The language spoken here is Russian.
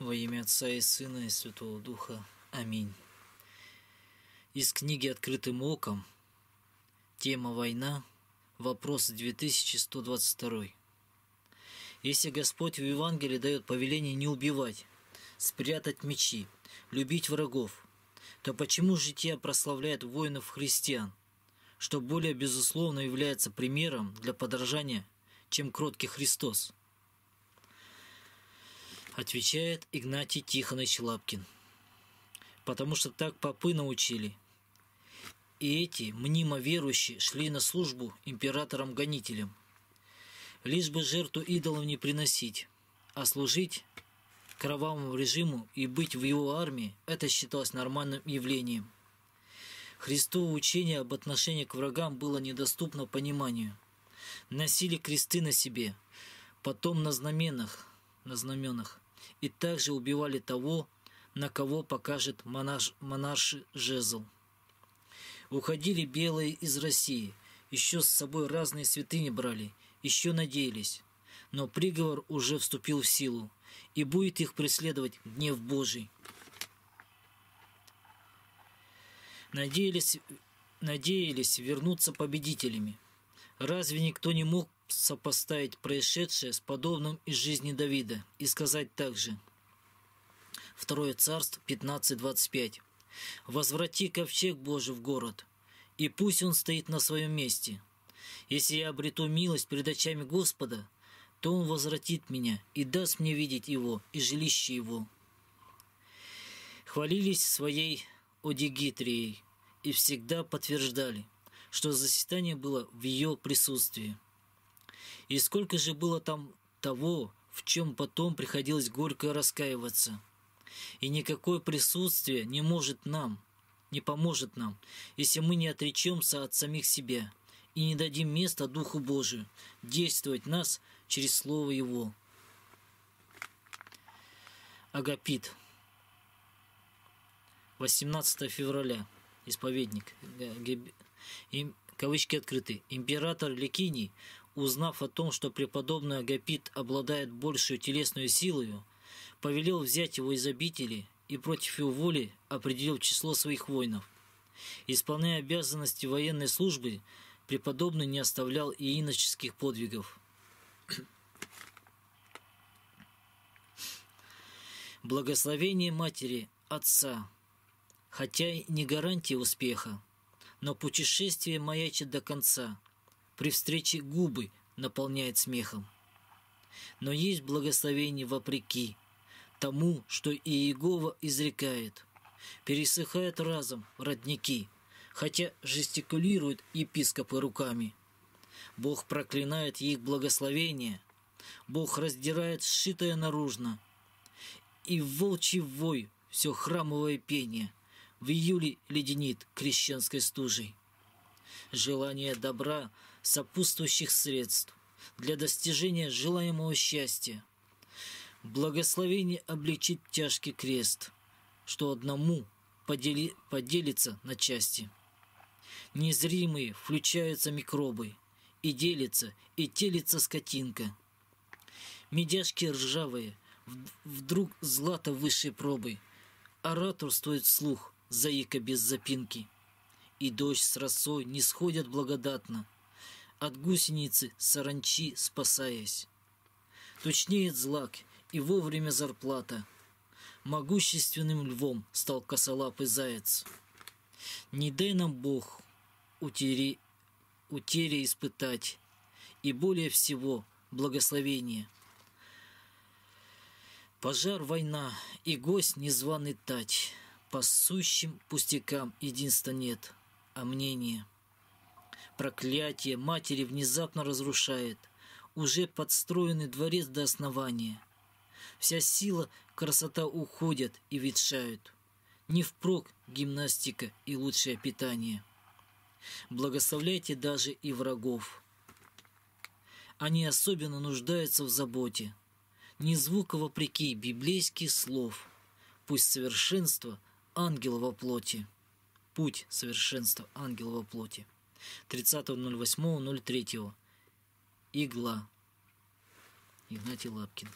Во имя Отца и Сына и Святого Духа. Аминь. Из книги «Открытым оком». Тема «Война». Вопрос 2122. Если Господь в Евангелии дает повеление не убивать, спрятать мечи, любить врагов, то почему житие прославляет воинов-христиан, что более безусловно является примером для подражания, чем кроткий Христос? Отвечает Игнатий Тихонович Лапкин. Потому что так попы научили. И эти, мнимо верующие, шли на службу императорам-гонителям. Лишь бы жертву идолам не приносить, а служить кровавому режиму и быть в его армии – это считалось нормальным явлением. Христово учение об отношении к врагам было недоступно пониманию. Носили кресты на себе, потом на знаменах, и также убивали того, на кого покажет монарший жезл. Уходили белые из России, еще с собой разные святыни брали, еще надеялись, но приговор уже вступил в силу, и будет их преследовать гнев Божий. Надеялись вернуться победителями. Разве никто не мог сопоставить происшедшее с подобным из жизни Давида и сказать также? Второе царство 15:25. «Возврати ковчег Божий в город, и пусть он стоит на своем месте. Если я обрету милость пред очами Господа, то он возвратит меня и даст мне видеть его и жилище его». Хвалились своей одигитрией и всегда подтверждали, что заседание было в ее присутствии. И сколько же было там того, в чем потом приходилось горько раскаиваться. И никакое присутствие не поможет нам, если мы не отречемся от самих себя и не дадим места Духу Божию действовать нас через Слово Его. Агапит. 18 февраля. Исповедник. Кавычки открыты. Император Ликиний, узнав о том, что преподобный Агапит обладает большей телесной силою, повелел взять его из обители и против его воли определил число своих воинов. Исполняя обязанности военной службы, преподобный не оставлял и иноческих подвигов. Благословение матери, отца, хотя и не гарантия успеха, но путешествие маячит до конца, при встрече губы наполняет смехом. Но есть благословение вопреки тому, что Иегова изрекает. Пересыхают разом родники, хотя жестикулируют епископы руками. Бог проклинает их благословение, Бог раздирает сшитое наружно. И волчий вой все храмовое пение в июле леденит крещенской стужей. Желание добра, сопутствующих средств для достижения желаемого счастья. Благословение облегчит тяжкий крест, что одному поделится на части. Незримые включаются микробы, и делится скотинка. Медяшки ржавые, вдруг злато высшей пробы, ораторствует вслух, заика без запинки. И дождь с росой не сходят благодатно, от гусеницы саранчи спасаясь. Тучнеет злак, и вовремя зарплата. Могущественным львом стал косолапый заяц. Не дай нам, Бог, утери испытать, и более всего благословение. Пожар, война, и гость незваный тать. По сущим пустякам единства нет, а мнение. Проклятие матери внезапно разрушает уже подстроенный дворец до основания. Вся сила, красота уходят и ветшают. Не впрок гимнастика и лучшее питание. Благословляйте даже и врагов. Они особенно нуждаются в заботе. Ни звука вопреки библейских слов. Пусть совершенство ангела во плоти. Путь совершенства ангела во плоти. 30.08.03. Игла. Игнатий Лапкин.